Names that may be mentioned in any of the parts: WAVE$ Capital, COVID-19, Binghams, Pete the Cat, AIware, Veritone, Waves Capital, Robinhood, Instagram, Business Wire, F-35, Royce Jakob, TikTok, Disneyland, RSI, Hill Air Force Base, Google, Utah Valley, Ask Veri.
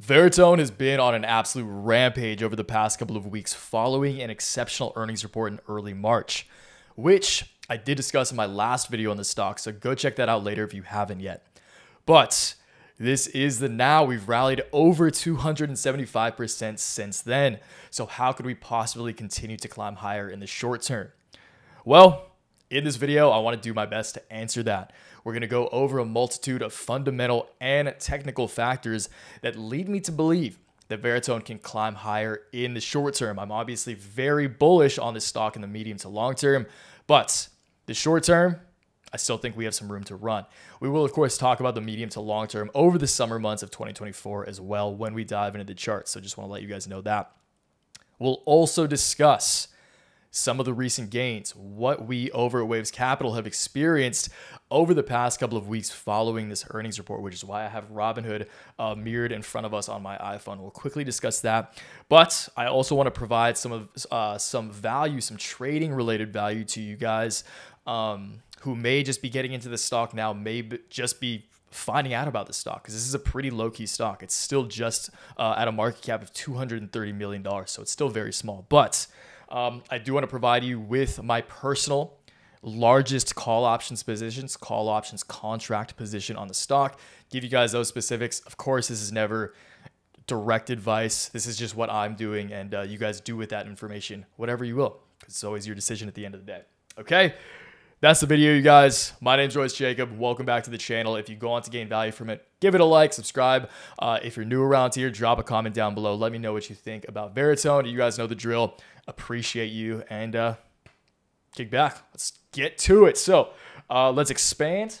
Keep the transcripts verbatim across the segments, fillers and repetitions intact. Veritone has been on an absolute rampage over the past couple of weeks following an exceptional earnings report in early March, which I did discuss in my last video on the stock, so go check that out later if you haven't yet. But this is the now. We've rallied over two hundred seventy-five percent since then, so how could we possibly continue to climb higher in the short term? Well, in this video, I want to do my best to answer that. We're going to go over a multitude of fundamental and technical factors that lead me to believe that Veritone can climb higher in the short term. I'm obviously very bullish on this stock in the medium to long term, but the short term, I still think we have some room to run. We will, of course, talk about the medium to long term over the summer months of twenty twenty-four as well when we dive into the charts. So just want to let you guys know that. We'll also discuss some of the recent gains, what we over at Waves Capital have experienced over the past couple of weeks following this earnings report, which is why I have Robinhood uh, mirrored in front of us on my iPhone. We'll quickly discuss that. But I also want to provide some of uh, some value, some trading related value to you guys um, who may just be getting into the stock now, may just be finding out about the stock, because this is a pretty low-key stock. It's still just uh, at a market cap of two hundred thirty million dollars, so it's still very small. But Um, I do want to provide you with my personal largest call options positions, call options contract position on the stock, give you guys those specifics. Of course, this is never direct advice. This is just what I'm doing, and uh, you guys do with that information whatever you will. It's always your decision at the end of the day. Okay, that's the video, you guys. My name's Royce Jakob. Welcome back to the channel. If you go on to gain value from it, give it a like, subscribe. Uh, if you're new around here, drop a comment down below. Let me know what you think about Veritone. You guys know the drill. Appreciate you, and uh, kick back. Let's get to it. So uh, let's expand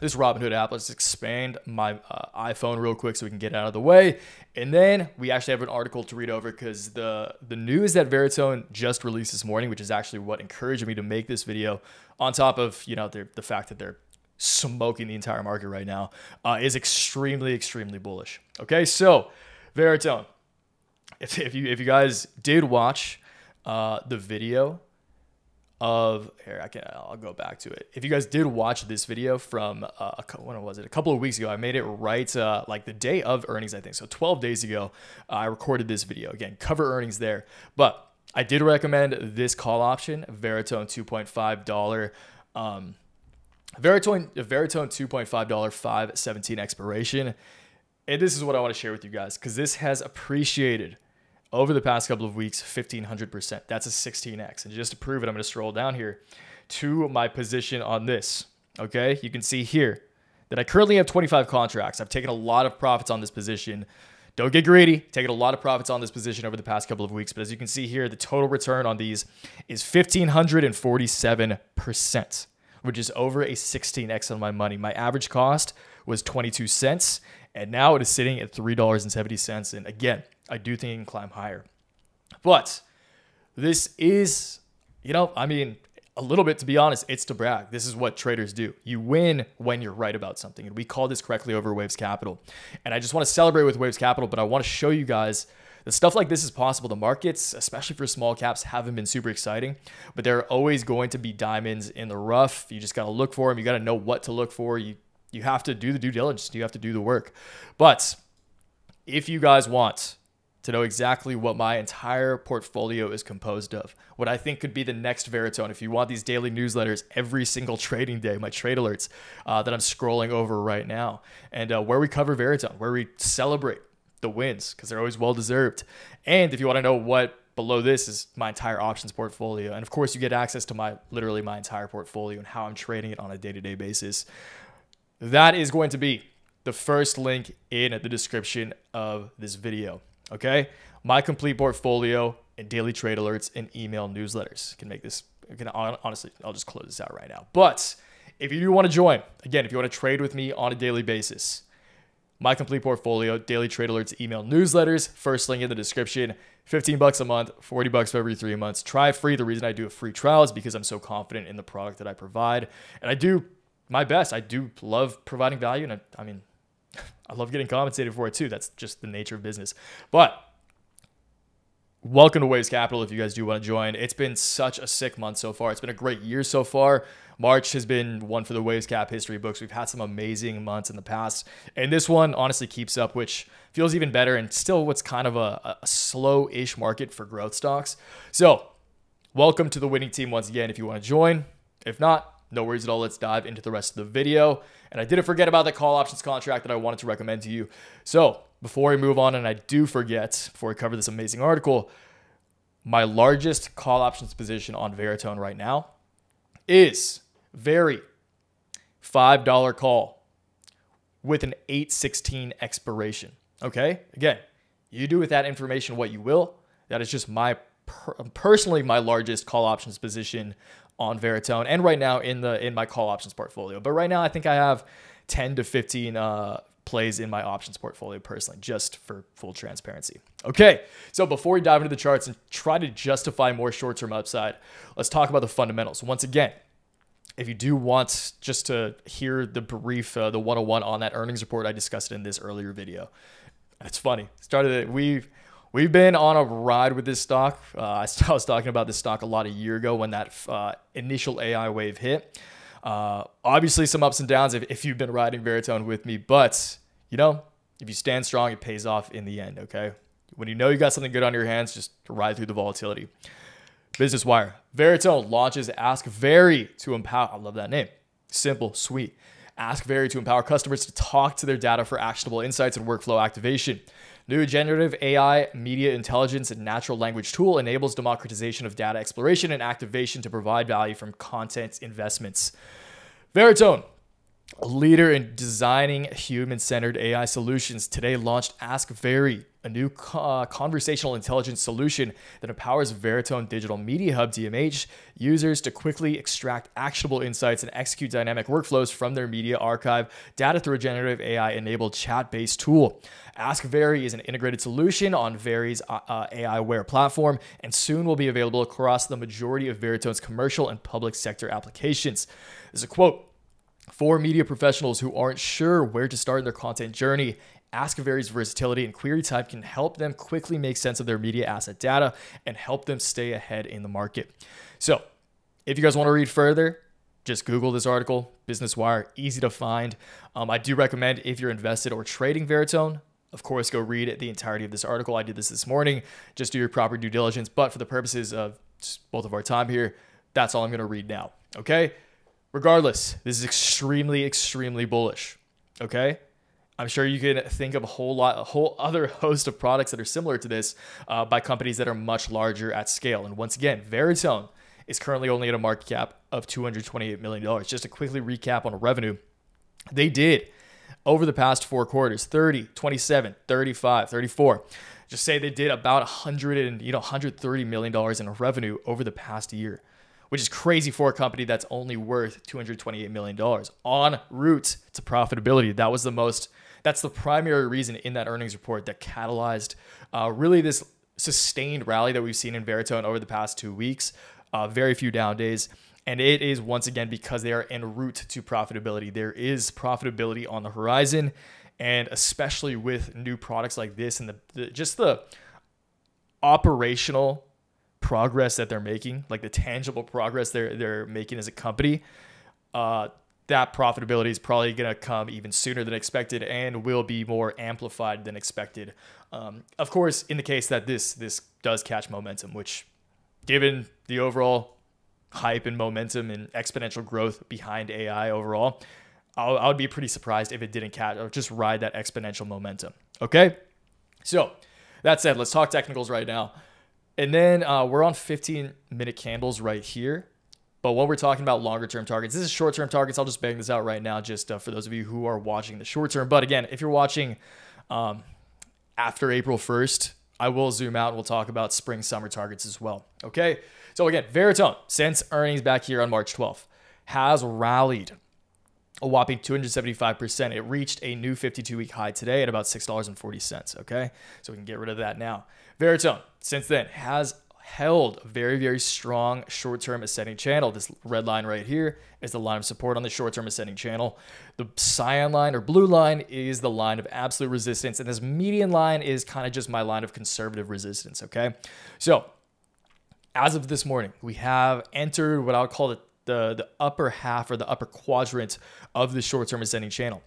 this Robinhood app. Let's expand my uh, iPhone real quick so we can get out of the way. And then we actually have an article to read over, because the, the news that Veritone just released this morning, which is actually what encouraged me to make this video, on top of, you know, the, the fact that they're smoking the entire market right now, uh, is extremely, extremely bullish. Okay, so Veritone, if, if you if you guys did watch uh, the video of here, I can I'll go back to it. If you guys did watch this video from uh, when was it? A couple of weeks ago, I made it right uh, like the day of earnings, I think. So twelve days ago, uh, I recorded this video. Again, cover earnings there, but I did recommend this call option, Veritone two point five dollar. Um, Veritone, Veritone two point five dollar five seventeen expiration. And this is what I want to share with you guys, because this has appreciated over the past couple of weeks, fifteen hundred percent. That's a sixteen X. And just to prove it, I'm going to scroll down here to my position on this. Okay, you can see here that I currently have twenty-five contracts. I've taken a lot of profits on this position. Don't get greedy. Taken a lot of profits on this position over the past couple of weeks. But as you can see here, the total return on these is one thousand five hundred forty-seven percent. Which is over a sixteen X on my money. My average cost was twenty-two cents, and now it is sitting at three dollars and seventy cents. And again, I do think it can climb higher. But this is, you know, I mean, a little bit, to be honest, it's to brag. This is what traders do. You win when you're right about something. And we call this correctly over Waves Capital. And I just want to celebrate with Waves Capital, but I want to show you guys that stuff like this is possible. The markets, especially for small caps, haven't been super exciting, but there are always going to be diamonds in the rough. You just got to look for them. You got to know what to look for. You, you have to do the due diligence. You have to do the work. But if you guys want to know exactly what my entire portfolio is composed of, what I think could be the next Veritone, if you want these daily newsletters every single trading day, my trade alerts uh, that I'm scrolling over right now, and uh, where we cover Veritone, where we celebrate the wins, because they're always well deserved. And if you want to know what below this is, my entire options portfolio, and of course you get access to my literally my entire portfolio and how I'm trading it on a day-to-day basis, that is going to be the first link in the description of this video. Okay, my complete portfolio and daily trade alerts and email newsletters can make this can honestly I'll just close this out right now. But if you do want to join, again, if you want to trade with me on a daily basis, my complete portfolio, daily trade alerts, email newsletters, first link in the description, fifteen bucks a month, forty bucks for every three months. Try free. The reason I do a free trial is because I'm so confident in the product that I provide. And I do my best. I do love providing value. And I, I mean, I love getting compensated for it too. That's just the nature of business. But welcome to Waves Capital if you guys do want to join. It's been such a sick month so far. It's been a great year so far. March has been one for the Waves Cap history books. We've had some amazing months in the past, and this one honestly keeps up, which feels even better, and still what's kind of a, a slow-ish market for growth stocks. So welcome to the winning team once again if you want to join. If not, no worries at all. Let's dive into the rest of the video. And I didn't forget about that call options contract that I wanted to recommend to you. So before we move on, and I do forget, before we cover this amazing article, my largest call options position on Veritone right now is Veri, five dollar call with an eight sixteen expiration. Okay, again, you do with that information what you will. That is just my per personally my largest call options position on Veritone, and right now in the in my call options portfolio. But right now, I think I have ten to fifteen uh, plays in my options portfolio personally, just for full transparency. Okay, so before we dive into the charts and try to justify more short-term upside, let's talk about the fundamentals. Once again, if you do want just to hear the brief, uh, the one oh one on that earnings report, I discussed it in this earlier video. It's funny. Started we've We've been on a ride with this stock. Uh, I was talking about this stock a lot a year ago when that uh, initial A I wave hit. Uh, obviously, some ups and downs if, if you've been riding Veritone with me. But, you know, if you stand strong, it pays off in the end, okay? When you know you got something good on your hands, just ride through the volatility. Business Wire. Veritone launches Ask Veri to empower... I love that name. Simple, sweet. Ask Veri to empower customers to talk to their data for actionable insights and workflow activation. New generative A I, media intelligence, and natural language tool enables democratization of data exploration and activation to provide value from content investments. Veritone, a leader in designing human-centered A I solutions, today launched Ask Veri, a new uh, conversational intelligence solution that empowers Veritone Digital Media Hub D M H users to quickly extract actionable insights and execute dynamic workflows from their media archive data through a generative A I-enabled chat-based tool. Ask Veri is an integrated solution on Veri's uh, AIware platform and soon will be available across the majority of Veritone's commercial and public sector applications. There's a quote, "For media professionals who aren't sure where to start in their content journey, Ask Veri's versatility and query type can help them quickly make sense of their media asset data and help them stay ahead in the market." So if you guys want to read further, just Google this article, Business Wire, easy to find. Um, I do recommend if you're invested or trading Veritone, of course, go read the entirety of this article. I did this this morning. Just do your proper due diligence. But for the purposes of both of our time here, that's all I'm going to read now. Okay. Regardless, this is extremely, extremely bullish. Okay. I'm sure you can think of a whole lot, a whole other host of products that are similar to this uh, by companies that are much larger at scale. And once again, Veritone is currently only at a market cap of two hundred twenty-eight million dollars. Just to quickly recap on revenue, they did over the past four quarters, thirty, twenty-seven, thirty-five, thirty-four. Just say they did about one hundred and you know one hundred thirty million dollars in revenue over the past year, which is crazy for a company that's only worth two hundred twenty-eight million dollars. En route to profitability. That was the most. That's the primary reason in that earnings report that catalyzed uh, really this sustained rally that we've seen in Veritone over the past two weeks, uh, very few down days. And it is once again because they are en route to profitability. There is profitability on the horizon, and especially with new products like this and the, the just the operational progress that they're making, like the tangible progress they're, they're making as a company, uh, that profitability is probably going to come even sooner than expected and will be more amplified than expected. Um, of course, in the case that this this does catch momentum, which given the overall hype and momentum and exponential growth behind A I overall, I'll, I would be pretty surprised if it didn't catch or just ride that exponential momentum. Okay, so that said, let's talk technicals right now. And then uh, we're on fifteen minute candles right here. But when we're talking about longer term targets, this is short term targets. I'll just bang this out right now, just uh, for those of you who are watching the short term. But again, if you're watching um, after April first, I will zoom out and we'll talk about spring summer targets as well. Okay. So again, Veritone, since earnings back here on March twelfth, has rallied a whopping two hundred seventy-five percent. It reached a new fifty-two week high today at about six dollars and forty cents. Okay. So we can get rid of that now. Veritone, since then, has held a very, very strong short-term ascending channel. This red line right here is the line of support on the short-term ascending channel. The cyan line or blue line is the line of absolute resistance. And this median line is kind of just my line of conservative resistance, okay? So as of this morning, we have entered what I would call the, the, the upper half or the upper quadrant of the short-term ascending channel.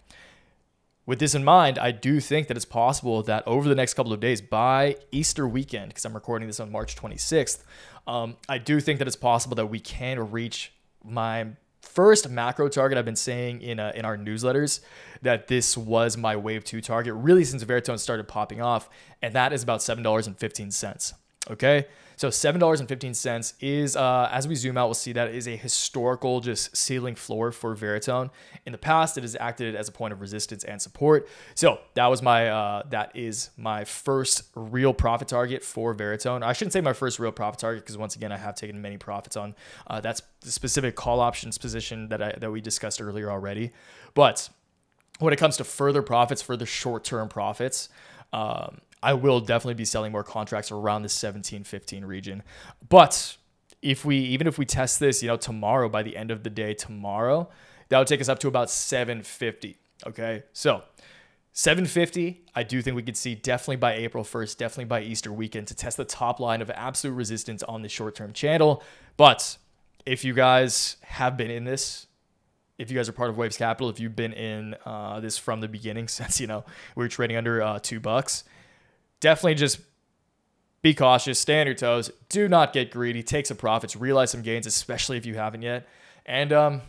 With this in mind, I do think that it's possible that over the next couple of days, by Easter weekend, because I'm recording this on March twenty-sixth, um, I do think that it's possible that we can reach my first macro target. I've been saying in uh, in our newsletters that this was my wave two target, really since Veritone started popping off, and that is about seven dollars and fifteen cents. Okay, so seven dollars and fifteen cents is, uh, as we zoom out, we'll see that is a historical just ceiling floor for Veritone. In the past, it has acted as a point of resistance and support. So that was my, uh, that is my first real profit target for Veritone. I shouldn't say my first real profit target because once again, I have taken many profits on uh, that specific call options position that I, that we discussed earlier already. But when it comes to further profits, further short-term profits, um, I will definitely be selling more contracts around the seventeen fifteen region. But if we, even if we test this, you know, tomorrow, by the end of the day tomorrow, that would take us up to about seven fifty. Okay. So seven fifty, I do think we could see definitely by April first, definitely by Easter weekend to test the top line of absolute resistance on the short-term channel. But if you guys have been in this, if you guys are part of Waves Capital, if you've been in uh, this from the beginning, since, you know, we were trading under uh, two bucks, definitely just be cautious, stay on your toes, do not get greedy, take some profits, realize some gains, especially if you haven't yet. And um,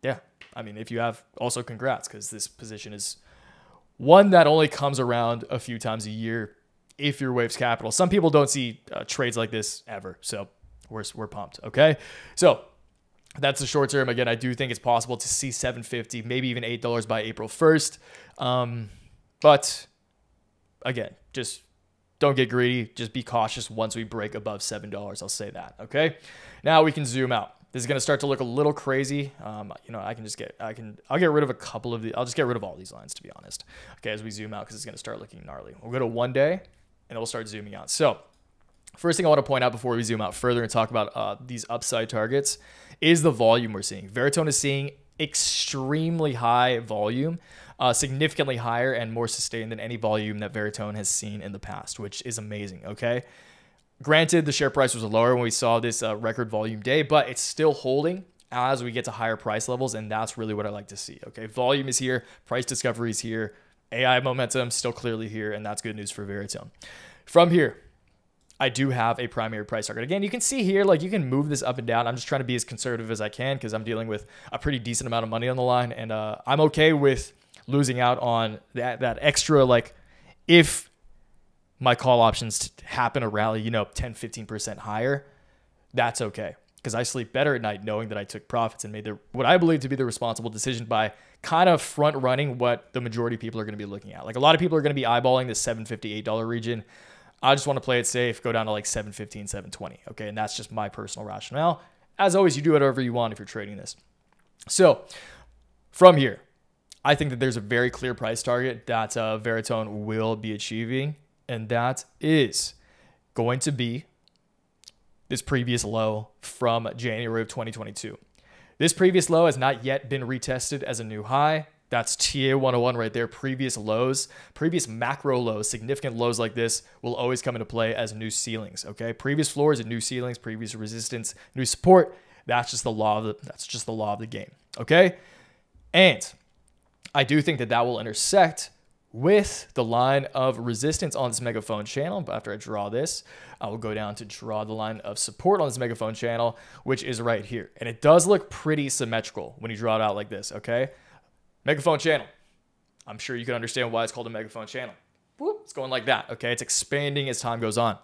yeah, I mean, if you have, also congrats, because this position is one that only comes around a few times a year if you're Waves Capital. Some people don't see uh, trades like this ever, so we're, we're pumped, okay? So that's the short term. Again, I do think it's possible to see seven fifty, maybe even eight dollars by April first. Um, but again, just don't get greedy. Just be cautious once we break above seven dollars. I'll say that. Okay. Now we can zoom out. This is going to start to look a little crazy. Um, you know, I can just get, I can, I'll get rid of a couple of the, I'll just get rid of all these lines, to be honest. Okay. As we zoom out, cause it's going to start looking gnarly. We'll go to one day and we'll start zooming out. So first thing I want to point out before we zoom out further and talk about uh, these upside targets is the volume we're seeing. Veritone is seeing extremely high volume, uh, significantly higher and more sustained than any volume that Veritone has seen in the past, which is amazing. Okay. Granted, the share price was lower when we saw this uh, record volume day, but it's still holding as we get to higher price levels. And that's really what I like to see. Okay. Volume is here. Price discovery is here. A I momentum still clearly here. And that's good news for Veritone. From here, I do have a primary price target. Again, you can see here, like you can move this up and down. I'm just trying to be as conservative as I can because I'm dealing with a pretty decent amount of money on the line. And uh, I'm okay with losing out on that, that extra, like if my call options happen to rally, you know, ten, fifteen percent higher, that's okay. Because I sleep better at night knowing that I took profits and made the, what I believe to be the responsible decision by kind of front running what the majority of people are going to be looking at. Like a lot of people are going to be eyeballing the seven fifty, eight dollar region. I just want to play it safe, go down to like seven fifteen, seven twenty. Okay. And that's just my personal rationale. As always, you do whatever you want if you're trading this. So from here, I think that there's a very clear price target that uh, Veritone will be achieving. And that is going to be this previous low from January of twenty twenty-two. This previous low has not yet been retested as a new high. That's T A one oh one right there. Previous lows, previous macro lows, significant lows like this will always come into play as new ceilings. Okay. Previous floors and new ceilings, previous resistance, new support. That's just the law of the, that's just the law of the game. Okay. And I do think that that will intersect with the line of resistance on this megaphone channel. But after I draw this, I will go down to draw the line of support on this megaphone channel, which is right here. And it does look pretty symmetrical when you draw it out like this. Okay. Megaphone channel. I'm sure you can understand why it's called a megaphone channel. Whoop, it's going like that. Okay. It's expanding as time goes on.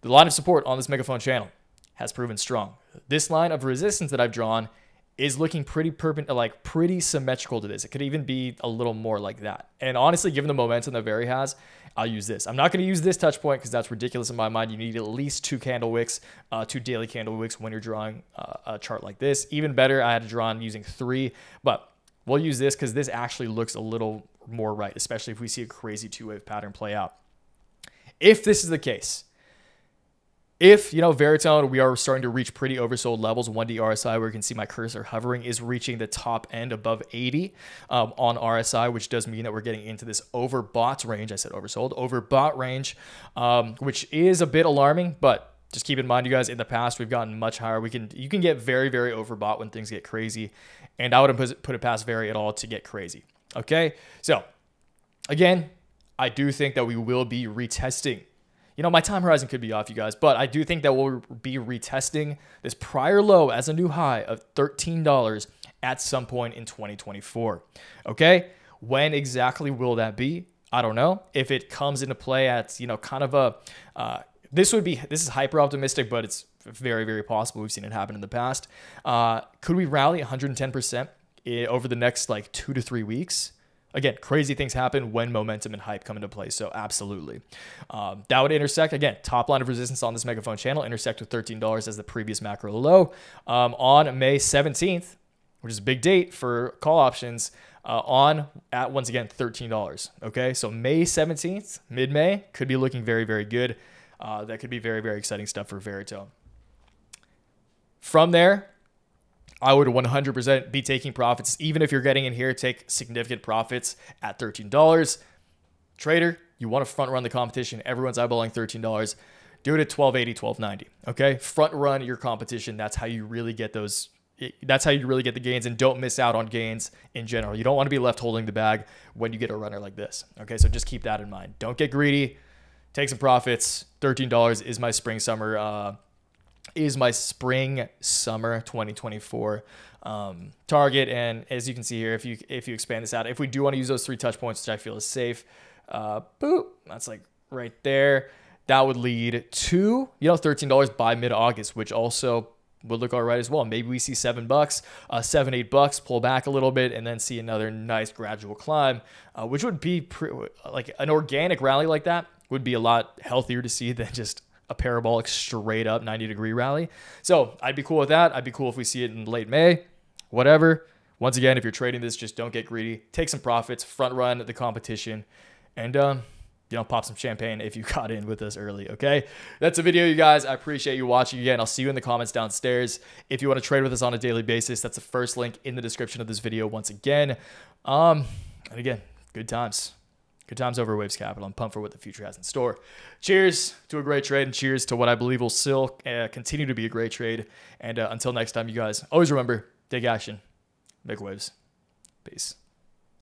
The line of support on this megaphone channel has proven strong. This line of resistance that I've drawn is looking pretty perpendicular, like pretty symmetrical to this. It could even be a little more like that. And honestly, given the momentum that Veri has, I'll use this. I'm not going to use this touch point because that's ridiculous in my mind. You need at least two candle wicks, uh, two daily candle wicks when you're drawing uh, a chart like this. Even better, I had to draw on using three, but we'll use this because this actually looks a little more right, especially if we see a crazy two-wave pattern play out. If this is the case, if, you know, Veritone, we are starting to reach pretty oversold levels. one D R S I, where you can see my cursor hovering, is reaching the top end above eighty um, on R S I, which does mean that we're getting into this overbought range. I said oversold, overbought range, um, which is a bit alarming, but just keep in mind, you guys, in the past, we've gotten much higher. We can, you can get very, very overbought when things get crazy, and I wouldn't put it past Veri at all to get crazy. Okay. So again, I do think that we will be retesting. You know, my time horizon could be off, you guys, but I do think that we'll be retesting this prior low as a new high of thirteen dollars at some point in twenty twenty-four. Okay. When exactly will that be? I don't know. If it comes into play at, you know, kind of a, uh, this would be, this is hyper optimistic, but it's very, very possible. We've seen it happen in the past. Uh, could we rally one hundred ten percent over the next like two to three weeks? Again, crazy things happen when momentum and hype come into play. So absolutely. Um, that would intersect, again, top line of resistance on this megaphone channel, intersect with thirteen dollars as the previous macro low um, on May seventeenth, which is a big date for call options, uh, on at, once again, thirteen dollars. Okay, so May seventeenth, mid-May, could be looking very, very good. Uh, that could be very, very exciting stuff for Veritone. From there, I would one hundred percent be taking profits. Even if you're getting in here, take significant profits at thirteen dollars. Trader, you want to front run the competition. Everyone's eyeballing thirteen dollars. Do it at twelve eighty, twelve ninety. Okay, front run your competition. That's how you really get those. That's how you really get the gains, and don't miss out on gains in general. You don't want to be left holding the bag when you get a runner like this. Okay, so just keep that in mind. Don't get greedy. Take some profits. thirteen dollars is my spring summer. Uh, is my spring summer twenty twenty-four um, target. And as you can see here, if you if you expand this out, if we do want to use those three touch points, which I feel is safe, uh, boop, that's like right there. That would lead to, you know, thirteen dollars by mid-August, which also would look all right as well. Maybe we see seven bucks, uh, seven, eight bucks, pull back a little bit, and then see another nice gradual climb, uh, which would be like an organic rally like that would be a lot healthier to see than just a parabolic straight up ninety degree rally. So I'd be cool with that. I'd be cool if we see it in late May, whatever. Once again, if you're trading this, just don't get greedy. Take some profits, front run the competition, and um, you know, pop some champagne if you got in with us early. Okay, that's the video, you guys. I appreciate you watching again. I'll see you in the comments downstairs. If you want to trade with us on a daily basis, that's the first link in the description of this video. Once again, um, and again, good times. Good times over at Waves Capital. I'm pumped for what the future has in store. Cheers to a great trade, and cheers to what I believe will still uh, continue to be a great trade. And uh, until next time, you guys, always remember, take action, make waves. Peace.